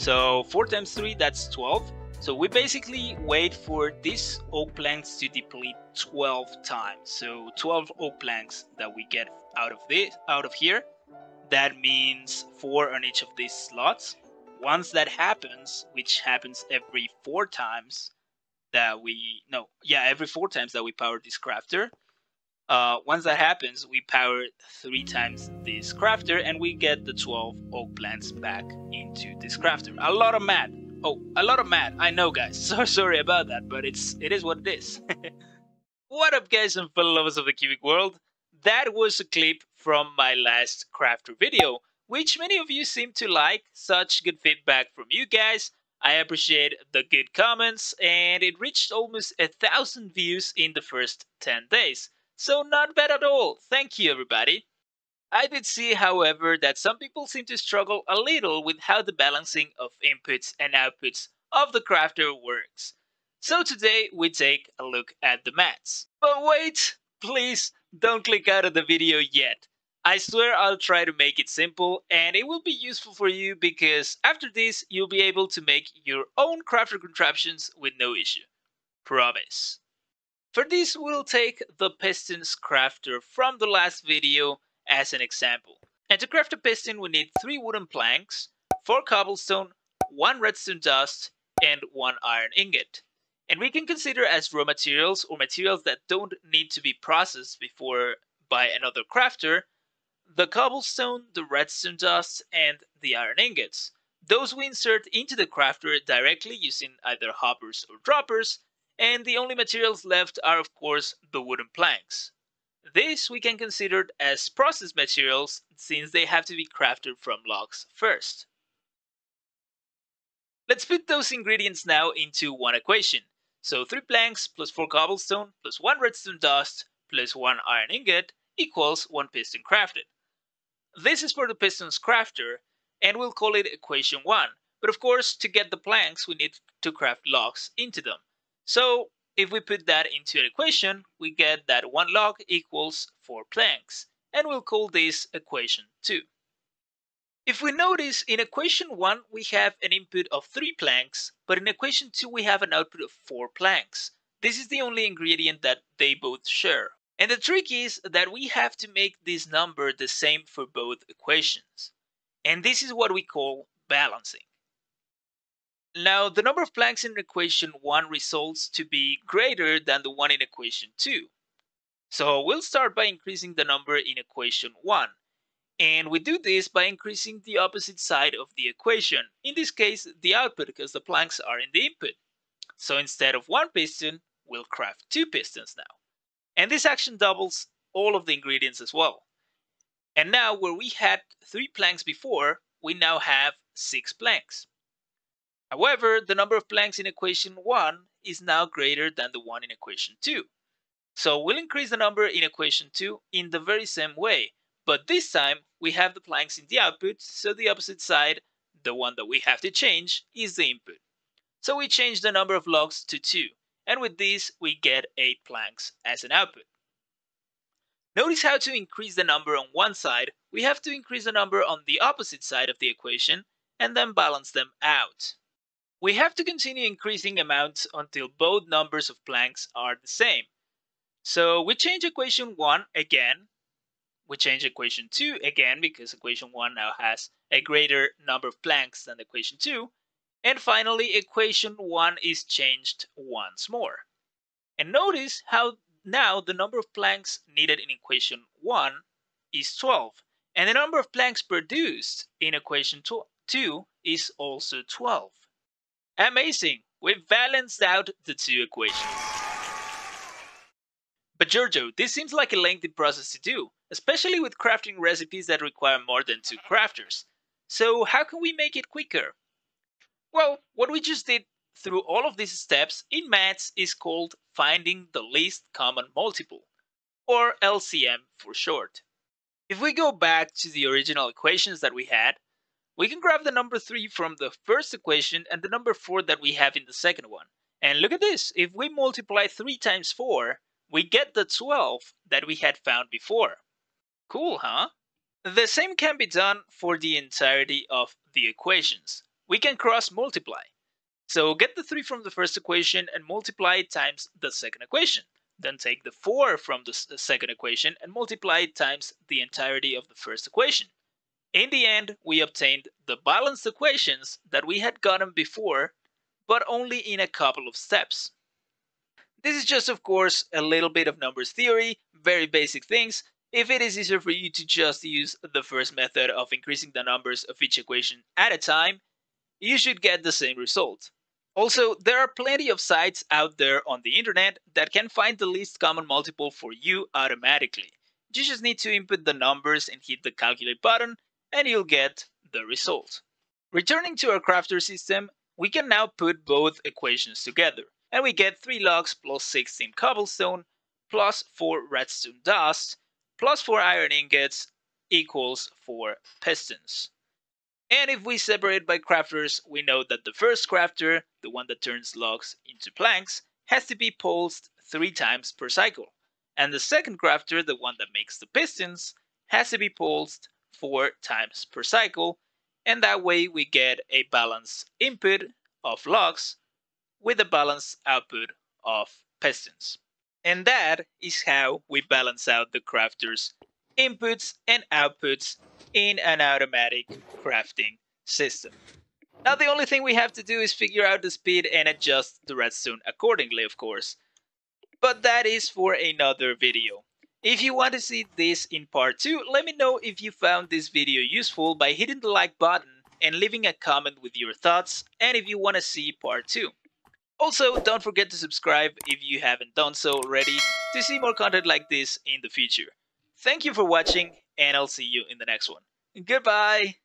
So 4 times 3, that's 12. So we basically wait for these oak planks to deplete 12 times. So 12 oak planks that we get out of here. That means 4 on each of these slots. Once that happens, which happens every 4 times that we every 4 times that we power this crafter. Once that happens, we power 3 times this crafter and we get the 12 oak plants back into this crafter. A lot of math. Oh, a lot of math. I know, guys. So sorry about that, but it is what it is. What up, guys and fellow lovers of the cubic world? That was a clip from my last crafter video, which many of you seem to like. Such good feedback from you guys. I appreciate the good comments, and it reached almost 1,000 views in the first 10 days. So not bad at all, thank you everybody. I did see, however, that some people seem to struggle a little with how the balancing of inputs and outputs of the crafter works. So today we take a look at the maths. But wait, please don't click out of the video yet. I swear I'll try to make it simple and it will be useful for you, because after this you'll be able to make your own crafter contraptions with no issue. Promise. For this, we'll take the pistons crafter from the last video as an example. And to craft a piston, we need 3 wooden planks, 4 cobblestone, 1 redstone dust, and 1 iron ingot. And we can consider as raw materials, or materials that don't need to be processed before by another crafter, the cobblestone, the redstone dust, and the iron ingots. Those we insert into the crafter directly using either hoppers or droppers, and the only materials left are of course the wooden planks. This we can consider as processed materials, since they have to be crafted from logs first. Let's put those ingredients now into one equation. So 3 planks plus 4 cobblestone plus 1 redstone dust plus 1 iron ingot equals 1 piston crafted. This is for the piston's crafter, and we'll call it equation 1, but of course to get the planks we need to craft logs into them. So, if we put that into an equation, we get that 1 log equals 4 planks, and we'll call this equation 2. If we notice, in equation 1 we have an input of 3 planks, but in equation 2 we have an output of 4 planks. This is the only ingredient that they both share. And the trick is that we have to make this number the same for both equations. And this is what we call balancing. Now, the number of planks in equation 1 results to be greater than the one in equation 2. So we'll start by increasing the number in equation 1. And we do this by increasing the opposite side of the equation, in this case the output, because the planks are in the input. So instead of 1 piston, we'll craft 2 pistons now. And this action doubles all of the ingredients as well. And now, where we had 3 planks before, we now have 6 planks. However, the number of planks in equation 1 is now greater than the one in equation 2. So we'll increase the number in equation 2 in the very same way, but this time we have the planks in the output, so the opposite side, the one that we have to change, is the input. So we change the number of logs to 2, and with this we get 8 planks as an output. Notice how to increase the number on one side, we have to increase the number on the opposite side of the equation and then balance them out. We have to continue increasing amounts until both numbers of planks are the same. So we change equation 1 again, we change equation 2 again, because equation 1 now has a greater number of planks than equation 2, and finally equation 1 is changed once more. And notice how now the number of planks needed in equation 1 is 12, and the number of planks produced in equation 2 is also 12. Amazing! We've balanced out the 2 equations. But Giorgio, this seems like a lengthy process to do, especially with crafting recipes that require more than 2 crafters. So how can we make it quicker? Well, what we just did through all of these steps in maths is called finding the least common multiple, or LCM for short. If we go back to the original equations that we had, we can grab the number 3 from the first equation and the number 4 that we have in the second one. And look at this, if we multiply 3 times 4, we get the 12 that we had found before. Cool, huh? The same can be done for the entirety of the equations. we can cross multiply. So get the 3 from the first equation and multiply it times the second equation. Then take the 4 from the second equation and multiply it times the entirety of the first equation. In the end, we obtained the balanced equations that we had gotten before, but only in a couple of steps. This is just, of course, a little bit of numbers theory, very basic things. If it is easier for you to just use the first method of increasing the numbers of each equation at a time, you should get the same result. Also, there are plenty of sites out there on the internet that can find the least common multiple for you automatically. You just need to input the numbers and hit the calculate button, and you'll get the result. Returning to our Crafter system, we can now put both equations together, and we get 3 logs plus 16 cobblestone plus 4 redstone dust plus 4 iron ingots equals 4 pistons. And if we separate by crafters, we know that the first crafter, the one that turns logs into planks, has to be pulsed 3 times per cycle. And the second crafter, the one that makes the pistons, has to be pulsed 4 times per cycle. And that way we get a balanced input of logs with a balanced output of pistons. And that is how we balance out the crafter's inputs and outputs in an automatic crafting system. Now the only thing we have to do is figure out the speed and adjust the redstone accordingly, of course. But that is for another video. If you want to see this in part 2, let me know if you found this video useful by hitting the like button and leaving a comment with your thoughts and if you want to see part 2. Also, don't forget to subscribe if you haven't done so already to see more content like this in the future. Thank you for watching, and I'll see you in the next one. Goodbye!